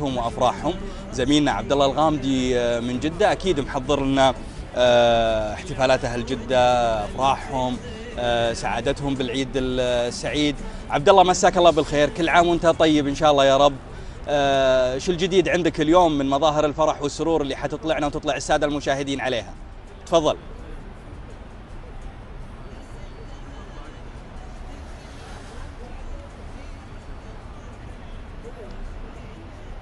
وافراحهم. زميلنا عبدالله الغامدي من جده اكيد محضر لنا احتفالات اهل جده، افراحهم، سعادتهم بالعيد السعيد. عبدالله مساك الله بالخير، كل عام وانت طيب ان شاء الله يا رب. شو الجديد عندك اليوم من مظاهر الفرح والسرور اللي حتطلعنا وتطلع الساده المشاهدين عليها؟ تفضل.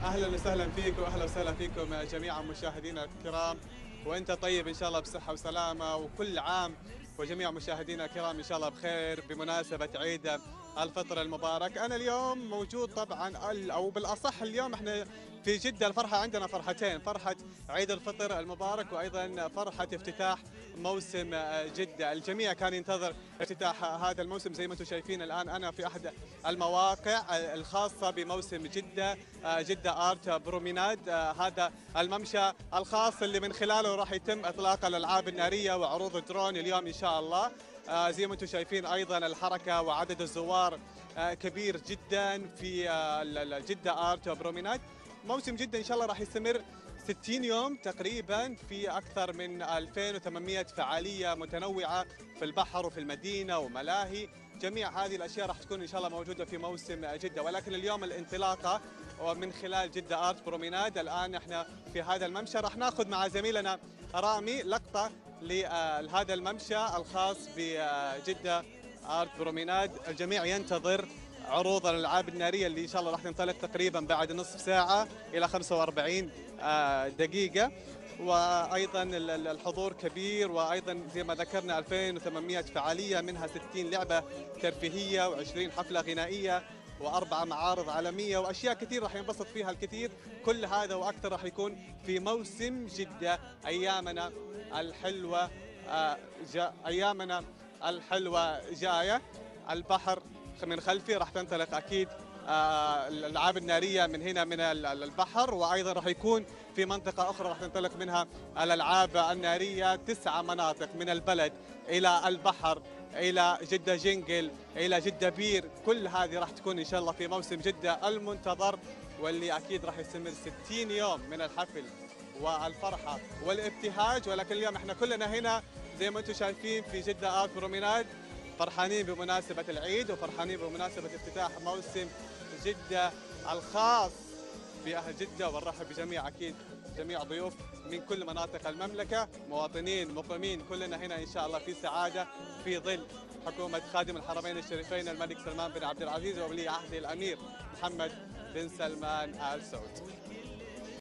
اهلا وسهلا فيكم، اهلا وسهلا فيكم جميعا مشاهدينا الكرام، وانت طيب ان شاء الله بصحه وسلامه، وكل عام وجميع مشاهدينا الكرام ان شاء الله بخير بمناسبه عيد الفطر المبارك. انا اليوم موجود طبعا او بالاصح اليوم احنا في جده، الفرحه عندنا فرحتين، فرحه عيد الفطر المبارك وايضا فرحه افتتاح موسم جده. الجميع كان ينتظر افتتاح هذا الموسم، زي ما انتم شايفين الان انا في احد المواقع الخاصه بموسم جده، جده آرت بروميناد، هذا الممشى الخاص اللي من خلاله راح يتم اطلاق الالعاب الناريه وعروض الدرون اليوم ان شاء الله. زي ما انتم شايفين ايضا الحركه وعدد الزوار كبير جدا في جده آرت بروميناد. موسم جده ان شاء الله راح يستمر 60 يوم تقريبا في اكثر من 2800 فعاليه متنوعه في البحر وفي المدينه وملاهي، جميع هذه الاشياء راح تكون ان شاء الله موجوده في موسم جده، ولكن اليوم الانطلاقه ومن خلال جده آرت بروميناد. الان احنا في هذا الممشى، راح ناخذ مع زميلنا رامي لقطه لهذا الممشى الخاص بجده آرت بروميناد. الجميع ينتظر عروض الالعاب الناريه اللي ان شاء الله راح تنطلق تقريبا بعد نصف ساعه الى 45 دقيقه، وايضا الحضور كبير، وايضا زي ما ذكرنا 2800 فعاليه، منها 60 لعبه ترفيهيه و20 حفله غنائيه و4 معارض عالميه واشياء كثير راح ينبسط فيها الكثير. كل هذا واكثر راح يكون في موسم جده، ايامنا الحلوه ايامنا الحلوه جايه. البحر من خلفي راح تنطلق اكيد الالعاب الناريه من هنا من البحر، وايضا راح يكون في منطقه اخرى راح تنطلق منها الالعاب الناريه، 9 مناطق من البلد الى البحر الى جده جينجل الى جده بير. كل هذه راح تكون ان شاء الله في موسم جده المنتظر، واللي اكيد راح يستمر 60 يوم من الحفل والفرحه والابتهاج. ولكن اليوم احنا كلنا هنا زي ما انتم شايفين في جده آرت بروميناد، فرحانين بمناسبه العيد وفرحانين بمناسبه افتتاح موسم جده الخاص باهل جده، ونرحب بجميع اكيد جميع ضيوف من كل مناطق المملكه، مواطنين مقيمين، كلنا هنا ان شاء الله في سعاده في ظل حكومه خادم الحرمين الشريفين الملك سلمان بن عبد العزيز وولي عهده الامير محمد بن سلمان آل سعود.